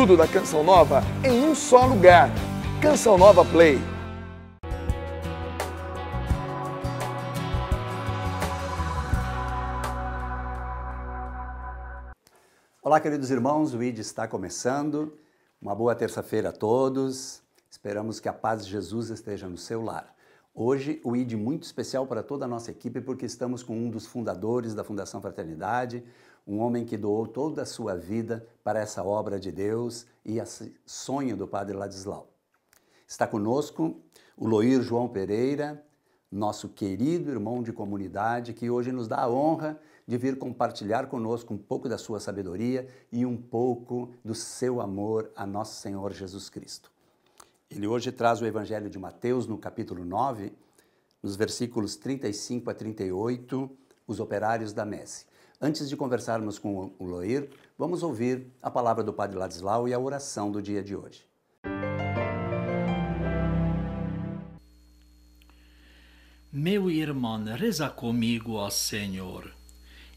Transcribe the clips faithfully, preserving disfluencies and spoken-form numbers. estudo da Canção Nova em um só lugar. Canção Nova Play. Olá, queridos irmãos, o Ide está começando. Uma boa terça-feira a todos. Esperamos que a paz de Jesus esteja no seu lar. Hoje, o Ide muito especial para toda a nossa equipe, porque estamos com um dos fundadores da Fundação Fraternidade, um homem que doou toda a sua vida para essa obra de Deus e esse sonho do Padre Ladislau. Está conosco o Loir João Pereira, nosso querido irmão de comunidade, que hoje nos dá a honra de vir compartilhar conosco um pouco da sua sabedoria e um pouco do seu amor a Nosso Senhor Jesus Cristo. Ele hoje traz o Evangelho de Mateus, no capítulo nove, nos versículos trinta e cinco a trinta e oito, os operários da messe. Antes de conversarmos com o Loir, vamos ouvir a palavra do Padre Ladislau e a oração do dia de hoje. Meu irmão, reza comigo, ó Senhor.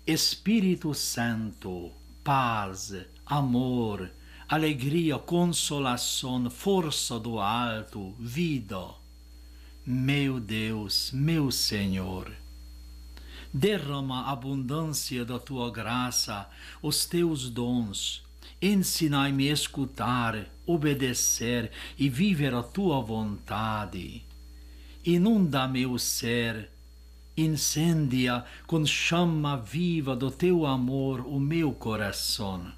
Espírito Santo, paz, amor, alegria, consolação, força do alto, vida. Meu Deus, meu Senhor, derrama a abundância da tua graça, os teus dons. Ensinai-me a escutar, obedecer e viver a tua vontade. Inunda meu ser, incendia com chama viva do teu amor o meu coração.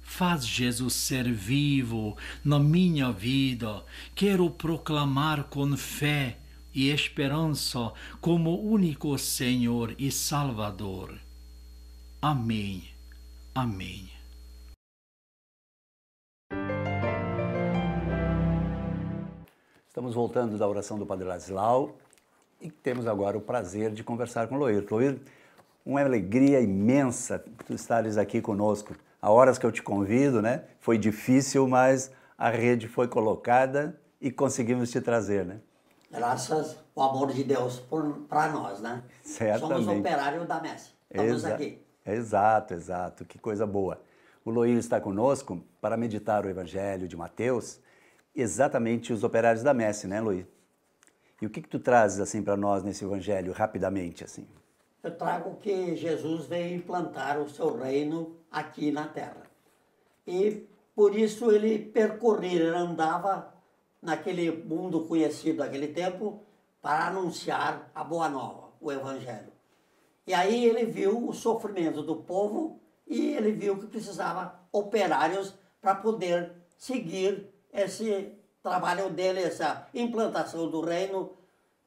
Faz Jesus ser vivo na minha vida. Quero proclamar com fé e esperança como único Senhor e Salvador. Amém. Amém. Estamos voltando da oração do Padre Ladislau. E temos agora o prazer de conversar com o Loir. Loir, uma alegria imensa tu estares aqui conosco. Há horas que eu te convido, né? Foi difícil, mas a rede foi colocada e conseguimos te trazer, né? Graças ao amor de Deus para nós, né? Certamente. Somos operários da messe. Estamos Exa aqui. Exato, exato. Que coisa boa. O Loir está conosco para meditar o Evangelho de Mateus, exatamente os operários da messe, né, Loir? E o que que tu trazes assim para nós nesse evangelho, rapidamente assim? Eu trago que Jesus veio implantar o seu reino aqui na terra. E por isso ele percorria, ele andava naquele mundo conhecido daquele tempo para anunciar a boa nova, o evangelho. E aí ele viu o sofrimento do povo e ele viu que precisava operários para poder seguir esse trabalho dele, essa implantação do reino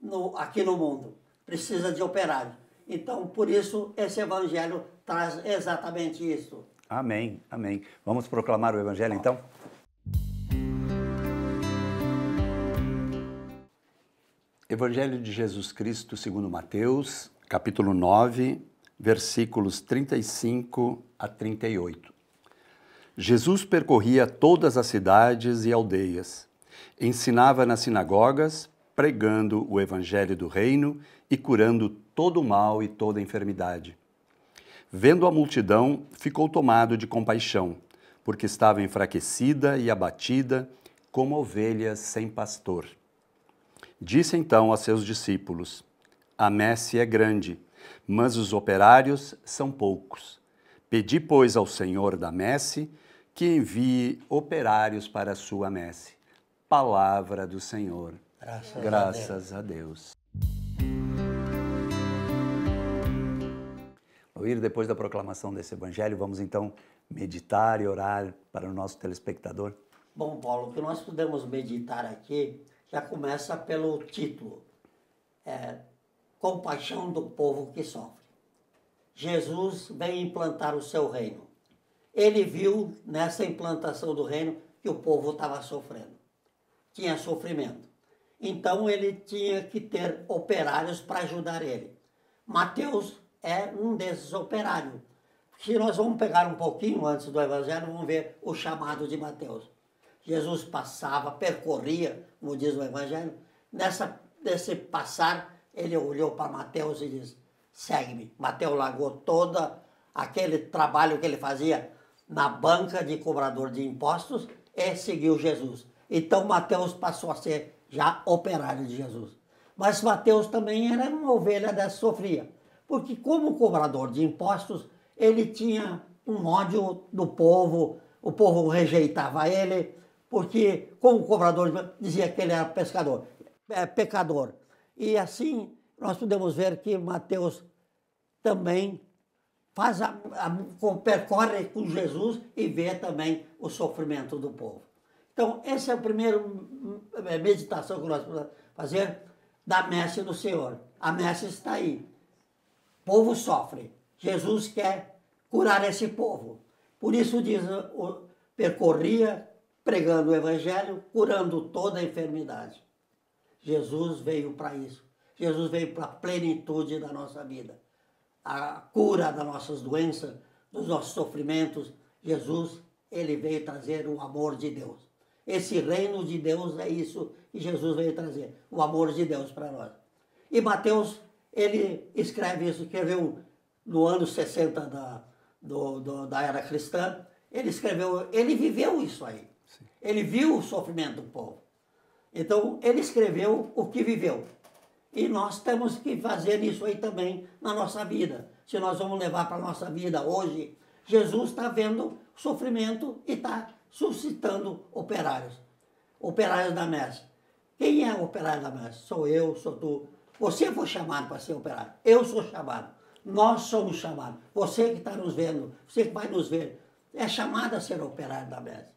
no, aqui no mundo. Precisa de operário. Então, por isso, esse evangelho traz exatamente isso. Amém, amém. Vamos proclamar o evangelho, ah. então? Evangelho de Jesus Cristo segundo Mateus, capítulo nove, versículos trinta e cinco a trinta e oito. Jesus percorria todas as cidades e aldeias. Ensinava nas sinagogas, pregando o evangelho do reino e curando todo o mal e toda a enfermidade. Vendo a multidão, ficou tomado de compaixão, porque estava enfraquecida e abatida, como ovelhas sem pastor. Disse então a seus discípulos: a messe é grande, mas os operários são poucos. Pedi, pois, ao Senhor da messe que envie operários para a sua messe. Palavra do Senhor. Graças, Graças a Deus. Loir, depois da proclamação desse evangelho, vamos então meditar e orar para o nosso telespectador. Bom, Paulo, o que nós podemos meditar aqui já começa pelo título. É, Compaixão do povo que sofre. Jesus vem implantar o seu reino. Ele viu nessa implantação do reino que o povo estava sofrendo. Tinha sofrimento. Então ele tinha que ter operários para ajudar ele. Mateus é um desses operários. Se nós vamos pegar um pouquinho antes do evangelho, vamos ver o chamado de Mateus. Jesus passava, percorria, como diz o evangelho. Nessa, nesse passar, ele olhou para Mateus e disse: segue-me. Mateus largou todo aquele trabalho que ele fazia na banca de cobrador de impostos e seguiu Jesus. Então Mateus passou a ser já operário de Jesus. Mas Mateus também era uma ovelha dessa, sofria. Porque como cobrador de impostos, ele tinha um ódio do povo, o povo rejeitava ele, porque como cobrador dizia que ele era pescador, é, pecador. E assim nós podemos ver que Mateus também faz a, a, percorre com Jesus e vê também o sofrimento do povo. Então, essa é a primeira meditação que nós podemos fazer da messe do Senhor. A messe está aí. O povo sofre. Jesus quer curar esse povo. Por isso diz, percorria pregando o Evangelho, curando toda a enfermidade. Jesus veio para isso. Jesus veio para a plenitude da nossa vida. A cura das nossas doenças, dos nossos sofrimentos. Jesus, ele veio trazer o amor de Deus. Esse reino de Deus é isso que Jesus veio trazer, o amor de Deus para nós. E Mateus, ele escreve isso, escreveu no ano sessenta da, do, do, da era cristã, ele escreveu, ele viveu isso aí. Sim. Ele viu o sofrimento do povo. Então, ele escreveu o que viveu. E nós temos que fazer isso aí também na nossa vida. Se nós vamos levar para a nossa vida hoje, Jesus está vendo sofrimento e está suscitando operários. Operários da messe. Quem é o operário da messe? Sou eu, sou tu. Você foi chamado para ser operário. Eu sou chamado. Nós somos chamados. Você que está nos vendo, você que vai nos ver, é chamado a ser operário da messe.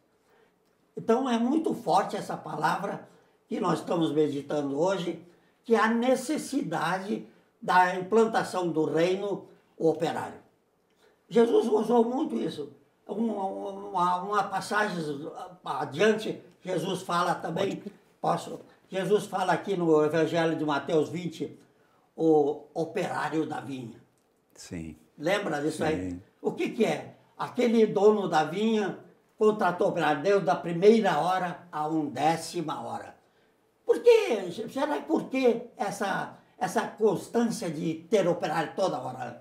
Então é muito forte essa palavra que nós estamos meditando hoje, que a necessidade da implantação do reino, o operário. Jesus usou muito isso. Uma, uma, uma passagem adiante, Jesus fala também, posso, Jesus fala aqui no Evangelho de Mateus vinte, o operário da vinha. Sim. Lembra disso? Sim. Aí? O que que é? Aquele dono da vinha contratou para Deus da primeira hora a undécima hora. Por que? Será por que essa, essa constância de ter operário toda hora?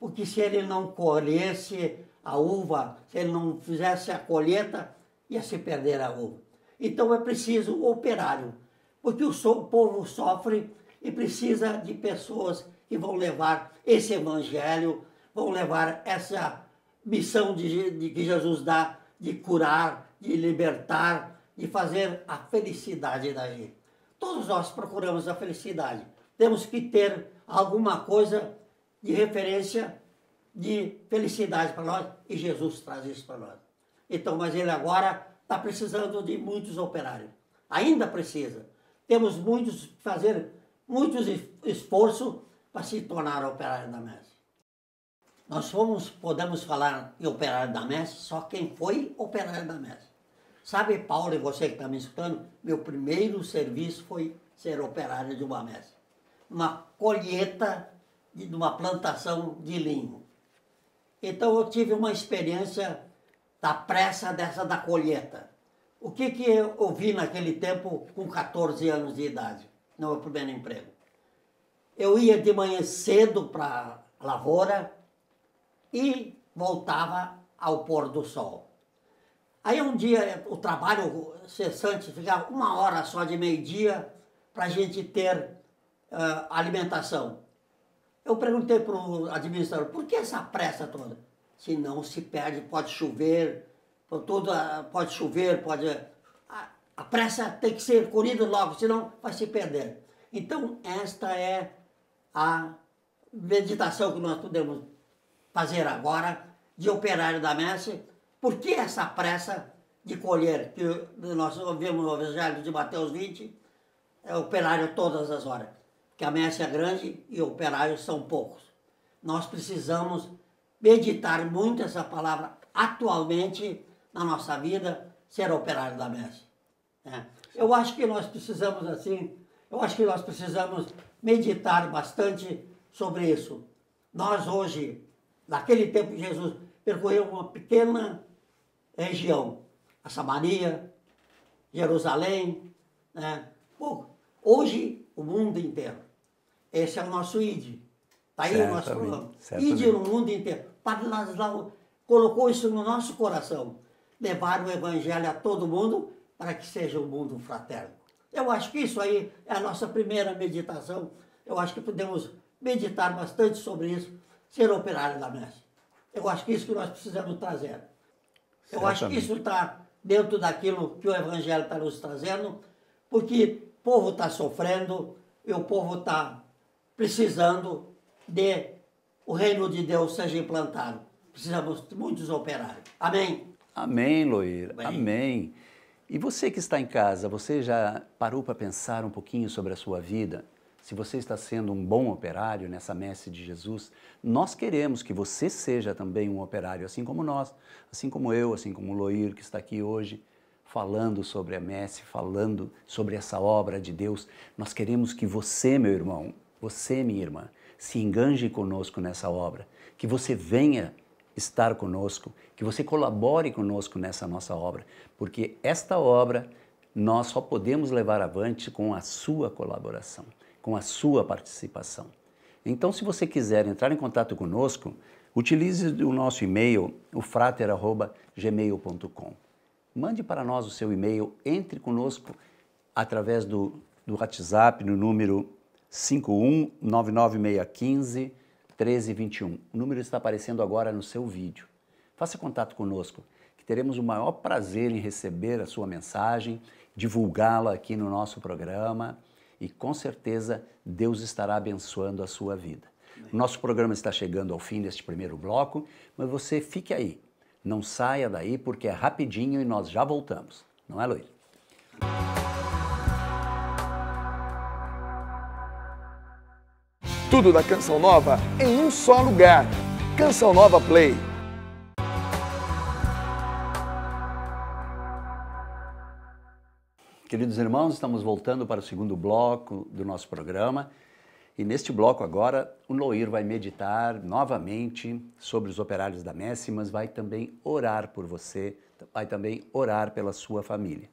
Porque se ele não colhesse a uva, se ele não fizesse a colheita, ia se perder a uva. Então é preciso um operário, porque o povo sofre e precisa de pessoas que vão levar esse evangelho, vão levar essa missão de, de, que Jesus dá de curar, de libertar, de fazer a felicidade da gente. Todos nós procuramos a felicidade. Temos que ter alguma coisa de referência de felicidade para nós, e Jesus traz isso para nós. Então, mas ele agora está precisando de muitos operários. Ainda precisa. Temos muitos fazer muitos esforços para se tornar operário da messe. Nós fomos, podemos falar em operário da messe só quem foi operário da messe. Sabe, Paulo, e você que está me escutando, meu primeiro serviço foi ser operário de uma messe. Uma colheita de uma plantação de linho. Então eu tive uma experiência da pressa dessa da colheita. O que que eu vi naquele tempo com quatorze anos de idade, no meu primeiro emprego? Eu ia de manhã cedo para a lavoura e voltava ao pôr do sol. Aí um dia o trabalho cessante ficava uma hora só de meio-dia para a gente ter uh, alimentação. Eu perguntei para o administrador, por que essa pressa toda? Se não se perde, pode chover, tudo, uh, pode chover, pode... Uh, a pressa tem que ser corrida logo, senão vai se perder. Então esta é a meditação que nós podemos fazer agora de operário da messe. Por que essa pressa de colher que nós ouvimos no Evangelho de Mateus vinte? É operário todas as horas. Porque a messe é grande e operários são poucos. Nós precisamos meditar muito essa palavra atualmente na nossa vida, ser operário da messe. É. Eu acho que nós precisamos assim, eu acho que nós precisamos meditar bastante sobre isso. Nós hoje, naquele tempo que Jesus percorreu uma pequena região, a Samaria, Jerusalém, né? Bom, hoje o mundo inteiro. Esse é o nosso Ide. Está aí o nosso programa. Ide no mundo inteiro. Padre Lazzaro colocou isso no nosso coração, levar o Evangelho a todo mundo para que seja um mundo fraterno. Eu acho que isso aí é a nossa primeira meditação. Eu acho que podemos meditar bastante sobre isso, ser operário da messe. Eu acho que isso que nós precisamos trazer. Eu Certamente. acho que isso está dentro daquilo que o Evangelho está nos trazendo, porque o povo está sofrendo e o povo está precisando de o reino de Deus seja implantado. Precisamos de muitos operários. Amém? Amém, Loir. Amém. Amém. E você que está em casa, você já parou para pensar um pouquinho sobre a sua vida? Se você está sendo um bom operário nessa messe de Jesus, nós queremos que você seja também um operário, assim como nós, assim como eu, assim como o Loir, que está aqui hoje, falando sobre a messe, falando sobre essa obra de Deus. Nós queremos que você, meu irmão, você, minha irmã, se enganje conosco nessa obra, que você venha estar conosco, que você colabore conosco nessa nossa obra, porque esta obra nós só podemos levar avante com a sua colaboração, com a sua participação. Então, se você quiser entrar em contato conosco, utilize o nosso e-mail, o frater arroba gmail ponto com. Mande para nós o seu e-mail, entre conosco através do, do WhatsApp, no número cinco um nove nove seis um cinco um três dois um. O número está aparecendo agora no seu vídeo. Faça contato conosco, que teremos o maior prazer em receber a sua mensagem, divulgá-la aqui no nosso programa. E com certeza Deus estará abençoando a sua vida. O nosso programa está chegando ao fim deste primeiro bloco, mas você fique aí. Não saia daí porque é rapidinho e nós já voltamos. Não é, Loir? Tudo da Canção Nova em um só lugar. Canção Nova Play. Queridos irmãos, estamos voltando para o segundo bloco do nosso programa e neste bloco agora o Loir vai meditar novamente sobre os operários da messe, mas vai também orar por você, vai também orar pela sua família.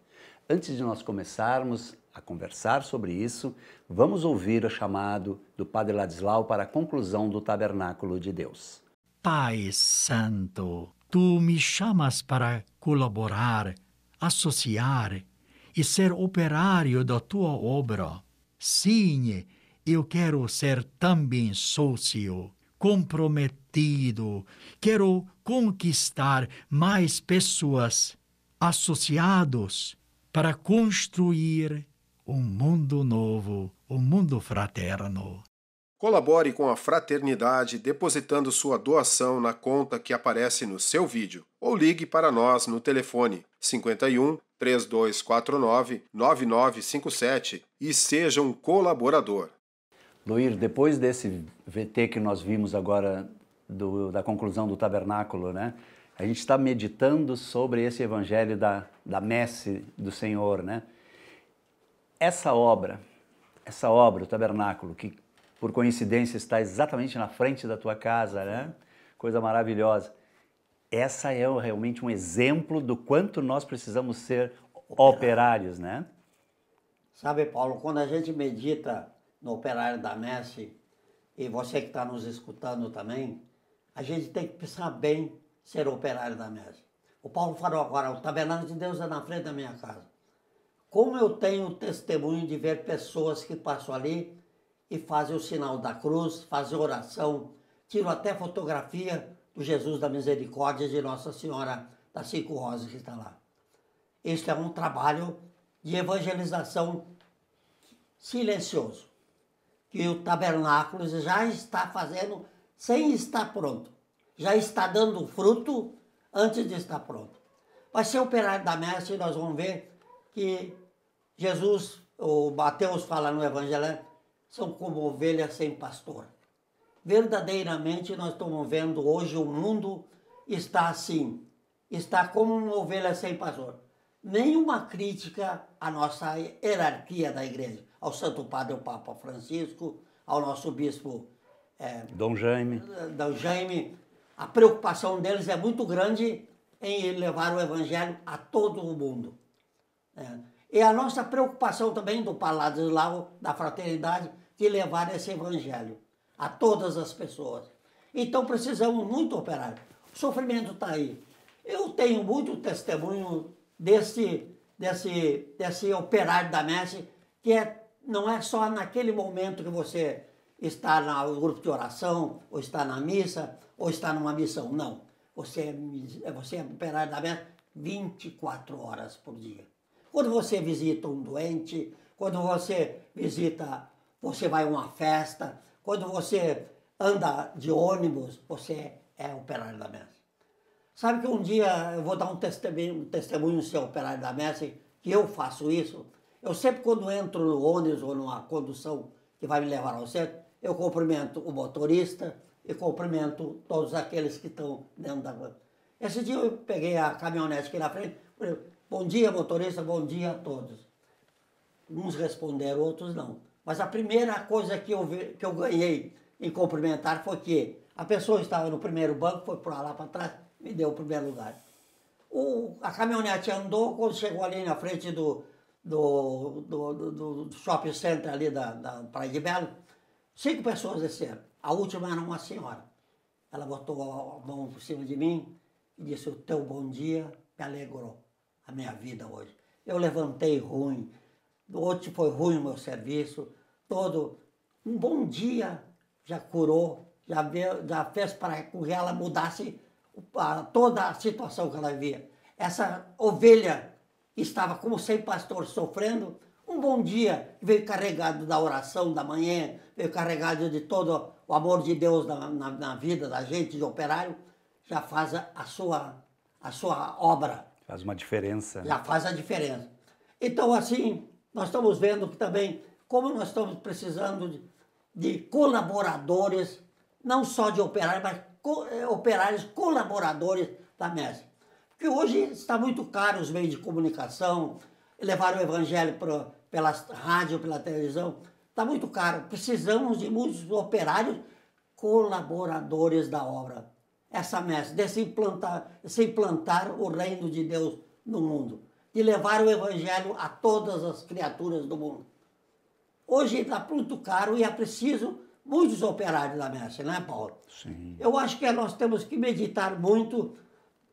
Antes de nós começarmos a conversar sobre isso, vamos ouvir o chamado do Padre Ladislau para a conclusão do Tabernáculo de Deus. Pai Santo, Tu me chamas para colaborar, associar e ser operário da Tua obra. Sim, eu quero ser também sócio, comprometido. Quero conquistar mais pessoas, associados, para construir um mundo novo, um mundo fraterno. Colabore com a Fraternidade depositando sua doação na conta que aparece no seu vídeo ou ligue para nós no telefone cinco um, três dois quatro nove, nove nove cinco sete e seja um colaborador. Loir, depois desse V T que nós vimos agora do, da conclusão do tabernáculo, né? A gente está meditando sobre esse evangelho da, da messe do Senhor, né? Essa obra, essa obra, o tabernáculo, que por coincidência está exatamente na frente da tua casa, né? Coisa maravilhosa. Essa é realmente um exemplo do quanto nós precisamos ser operários, né? Sabe, Paulo, quando a gente medita no operário da messe, e você que está nos escutando também, a gente tem que pensar bem ser operário da messe. O Paulo falou agora, o tabernáculo de Deus é na frente da minha casa. Como eu tenho testemunho de ver pessoas que passam ali e fazem o sinal da cruz, fazem oração, tiram até fotografia do Jesus da Misericórdia de Nossa Senhora das Cinco Rosas que está lá. Este é um trabalho de evangelização silencioso, que o tabernáculo já está fazendo sem estar pronto, já está dando fruto antes de estar pronto. Vai ser operário da messe e nós vamos ver que Jesus, o Mateus fala no Evangelho, são como ovelhas sem pastor. Verdadeiramente nós estamos vendo hoje o mundo está assim, está como uma ovelha sem pastor. Nenhuma crítica à nossa hierarquia da igreja, ao Santo Padre, ao Papa Francisco, ao nosso bispo é, Dom Jaime. Dom Jaime. A preocupação deles é muito grande em levar o Evangelho a todo o mundo. É. E a nossa preocupação também do Padre Lazzaro, da Fraternidade, de levar esse Evangelho a todas as pessoas. Então precisamos muito operar. O sofrimento está aí. Eu tenho muito testemunho desse, desse, desse operário da messe, que é, não é só naquele momento que você está no grupo de oração, ou está na missa, ou está numa missão, não. Você, você é operário da messe vinte e quatro horas por dia. Quando você visita um doente, quando você visita, você vai a uma festa, quando você anda de ônibus, você é operário da messe. Sabe que um dia eu vou dar um testemunho, um testemunho ser operário da messe, que eu faço isso. Eu sempre, quando entro no ônibus ou numa condução que vai me levar ao centro, eu cumprimento o motorista e cumprimento todos aqueles que estão dentro da van. Esse dia eu peguei a caminhonete aqui na frente, bom dia motorista, bom dia a todos. Uns responderam, outros não. Mas a primeira coisa que eu, vi, que eu ganhei em cumprimentar foi que a pessoa estava no primeiro banco, foi para lá para trás, me deu o primeiro lugar. O, a caminhonete andou, quando chegou ali na frente do, do, do, do, do shopping center ali da, da Praia de Belo, cinco pessoas desceram. A última era uma senhora. Ela botou a mão por cima de mim e disse: o teu bom dia me alegrou a minha vida hoje. Eu levantei ruim, hoje foi ruim o meu serviço, todo. Um bom dia já curou, já, veio, já fez para que ela mudasse toda a situação que ela vivia. Essa ovelha que estava como sem pastor sofrendo, um bom dia veio carregado da oração da manhã, veio carregado de todo o amor de Deus na, na, na vida da gente, de operário, já faz a sua, a sua obra. Faz uma diferença. Já faz a diferença. Então, assim, nós estamos vendo que também, como nós estamos precisando de, de colaboradores, não só de operários, mas co, operários colaboradores da messe. Porque hoje está muito caro os meios de comunicação, levar o evangelho pro, pela rádio, pela televisão, está muito caro. Precisamos de muitos operários colaboradores da obra. Essa messe, de se implantar, se implantar o reino de Deus no mundo, de levar o evangelho a todas as criaturas do mundo. Hoje está muito caro e é preciso muitos operários da messe, não é, Paulo? Sim. Eu acho que nós temos que meditar muito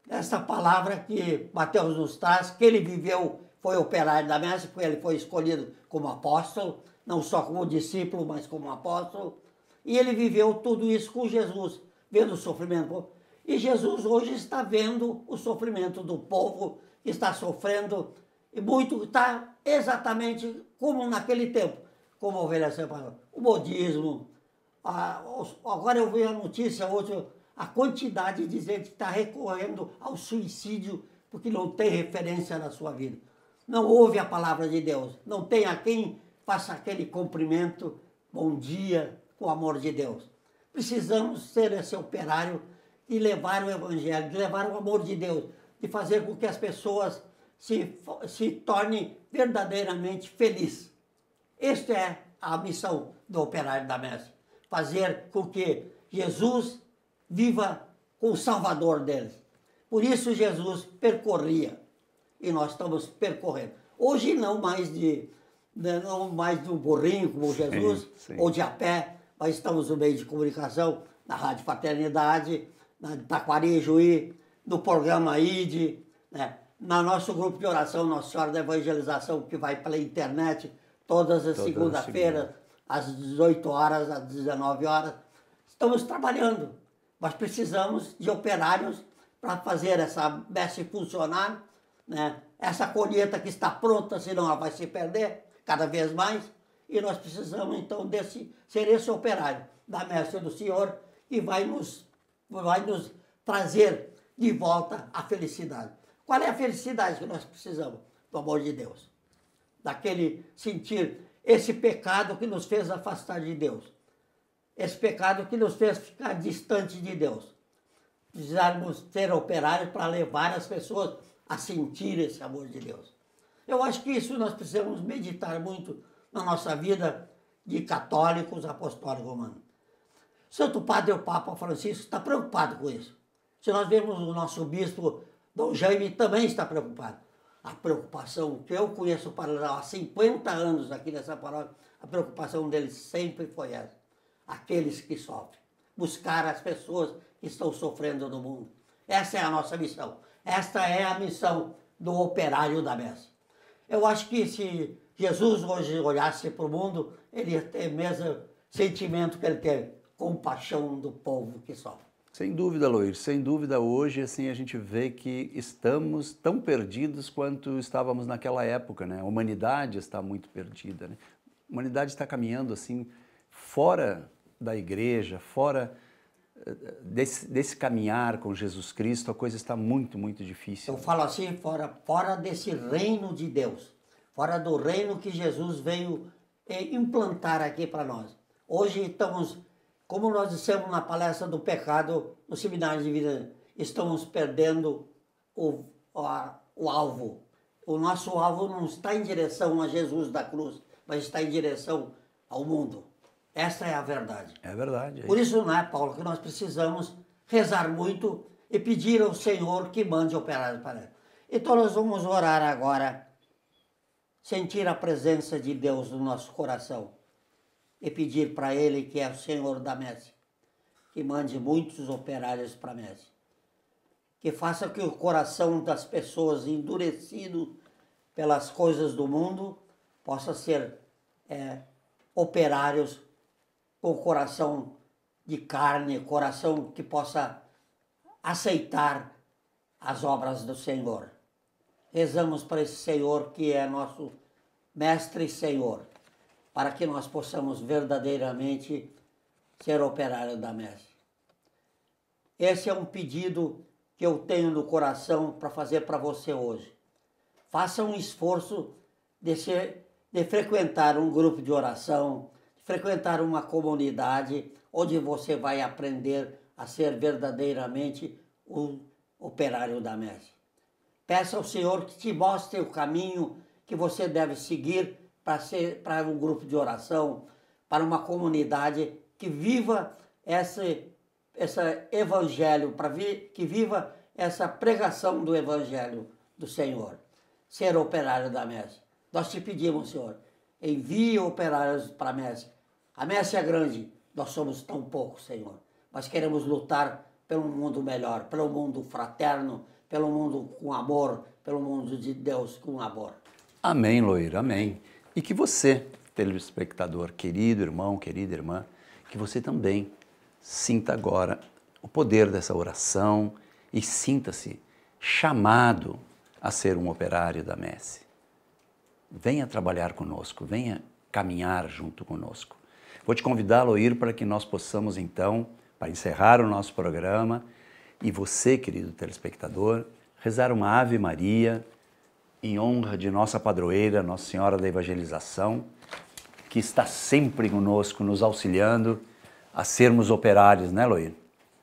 essa palavra que Mateus nos traz, que ele viveu, foi operário da messe, porque ele foi escolhido como apóstolo, não só como discípulo, mas como apóstolo, e ele viveu tudo isso com Jesus, vendo o sofrimento. E Jesus hoje está vendo o sofrimento do povo que está sofrendo, e muito está exatamente como naquele tempo, como a ovelha sem pastor, o modismo. A, agora eu vi a notícia hoje, a quantidade de gente que está recorrendo ao suicídio porque não tem referência na sua vida. Não ouve a palavra de Deus, não tem a quem faça aquele cumprimento, bom dia, com o amor de Deus. Precisamos ser esse operário e levar o evangelho, de levar o amor de Deus, de fazer com que as pessoas se, se tornem verdadeiramente felizes. Esta é a missão do operário da messe, fazer com que Jesus viva com o Salvador deles. Por isso Jesus percorria, e nós estamos percorrendo. Hoje não mais de, não mais de um burrinho como Jesus, sim, sim, ou de a pé. Nós estamos no meio de comunicação, na Rádio Fraternidade, na Taquari, Juí, no programa Ide, né? No nosso grupo de oração Nossa Senhora da Evangelização, que vai pela internet todas as segundas-feiras, às dezoito horas, às dezenove horas. Estamos trabalhando, mas precisamos de operários para fazer essa messe funcionar, né? Essa colheita que está pronta, senão ela vai se perder cada vez mais. E nós precisamos, então, desse, ser esse operário da messe do Senhor, que vai nos, vai nos trazer de volta a felicidade. Qual é a felicidade que nós precisamos? Do amor de Deus. Daquele sentir esse pecado que nos fez afastar de Deus. Esse pecado que nos fez ficar distante de Deus. Precisamos ser operários para levar as pessoas a sentir esse amor de Deus. Eu acho que isso nós precisamos meditar muito na nossa vida de católicos apostólicos romanos. Santo Padre, o Papa Francisco, está preocupado com isso. Se nós vemos o nosso bispo, Dom Jaime, também está preocupado. A preocupação que eu conheço para há cinquenta anos aqui nessa paróquia, a preocupação dele sempre foi essa. Aqueles que sofrem. Buscar as pessoas que estão sofrendo no mundo. Essa é a nossa missão. Esta é a missão do operário da messe. Eu acho que se Jesus hoje olhasse para o mundo, ele ia ter o mesmo sentimento que ele teve, compaixão do povo que sofre. Sem dúvida, Loir, sem dúvida. Hoje assim, a gente vê que estamos tão perdidos quanto estávamos naquela época, né? A humanidade está muito perdida, né? A humanidade está caminhando assim, fora da igreja, fora desse, desse caminhar com Jesus Cristo. A coisa está muito, muito difícil. Eu falo assim, fora, fora desse reino de Deus, fora do reino que Jesus veio implantar aqui para nós. Hoje estamos, como nós dissemos na palestra do pecado, no seminário de vida, estamos perdendo o, a, o alvo. O nosso alvo não está em direção a Jesus da cruz, mas está em direção ao mundo. Essa é a verdade. É verdade. É Por isso, não é, Paulo, que nós precisamos rezar muito e pedir ao Senhor que mande operários para nós. Então nós vamos orar agora, sentir a presença de Deus no nosso coração e pedir para Ele, que é o Senhor da messe, que mande muitos operários para a messe, que faça que o coração das pessoas endurecido pelas coisas do mundo possa ser é, operários com coração de carne, coração que possa aceitar as obras do Senhor. Rezamos para esse Senhor que é nosso Mestre e Senhor, para que nós possamos verdadeiramente ser operário da messe. Esse é um pedido que eu tenho no coração para fazer para você hoje. Faça um esforço de, ser, de frequentar um grupo de oração, de frequentar uma comunidade, onde você vai aprender a ser verdadeiramente um operário da messe. Peça ao Senhor que te mostre o caminho que você deve seguir para ser, para um grupo de oração, para uma comunidade que viva esse, esse evangelho, para vi, que viva essa pregação do evangelho do Senhor. Ser operário da messe. Nós te pedimos, Senhor, envie operários para a messe. A messe é grande, nós somos tão poucos, Senhor. Mas queremos lutar pelo mundo melhor, pelo mundo fraterno, pelo mundo com amor, pelo mundo de Deus com amor. Amém, Loir, amém. E que você, telespectador, querido irmão, querida irmã, que você também sinta agora o poder dessa oração e sinta-se chamado a ser um operário da messe. Venha trabalhar conosco, venha caminhar junto conosco. Vou te convidar, Loir, para que nós possamos então, para encerrar o nosso programa, e você, querido telespectador, rezar uma Ave Maria em honra de nossa padroeira, Nossa Senhora da Evangelização, que está sempre conosco, nos auxiliando a sermos operários, né, Loir?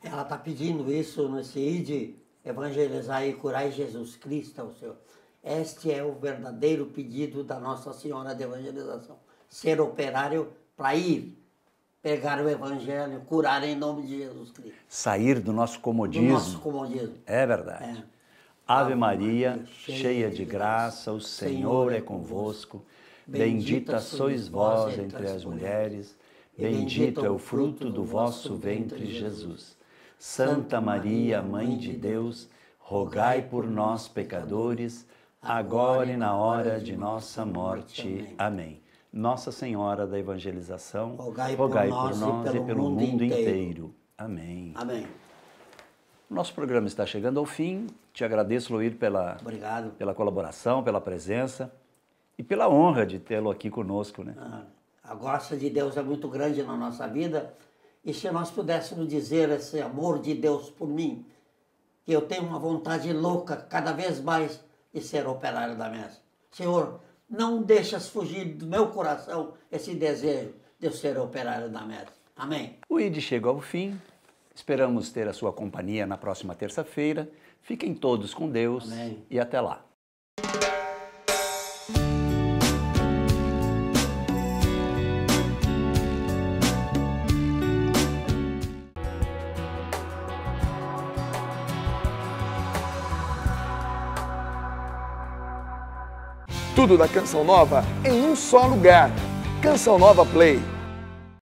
Ela está pedindo isso nesse Ide, evangelizar e curar Jesus Cristo, o Senhor. Este é o verdadeiro pedido da Nossa Senhora da Evangelização, ser operário para ir, pegar o evangelho, curar em nome de Jesus Cristo. Sair do nosso comodismo. Do nosso comodismo. É verdade. É. Ave Maria, cheia de graça, o Senhor é convosco. Bendita sois vós entre as mulheres, bendito é o fruto do vosso ventre, Jesus. Santa Maria, Mãe de Deus, rogai por nós, pecadores, agora e na hora de nossa morte. Amém. Nossa Senhora da Evangelização, rogai por nós e pelo mundo inteiro. Amém. Amém. Nosso programa está chegando ao fim. Te agradeço, Loir, pela, pela colaboração, pela presença e pela honra de tê-lo aqui conosco, né? Ah, a graça de Deus é muito grande na nossa vida e se nós pudéssemos dizer esse amor de Deus por mim, que eu tenho uma vontade louca cada vez mais de ser operário da messe. Senhor, não deixas fugir do meu coração esse desejo de eu ser operário da messe. Amém. O Ide chegou ao fim. Esperamos ter a sua companhia na próxima terça-feira. Fiquem todos com Deus. Amém. E até lá. Tudo da Canção Nova em um só lugar. Canção Nova Play.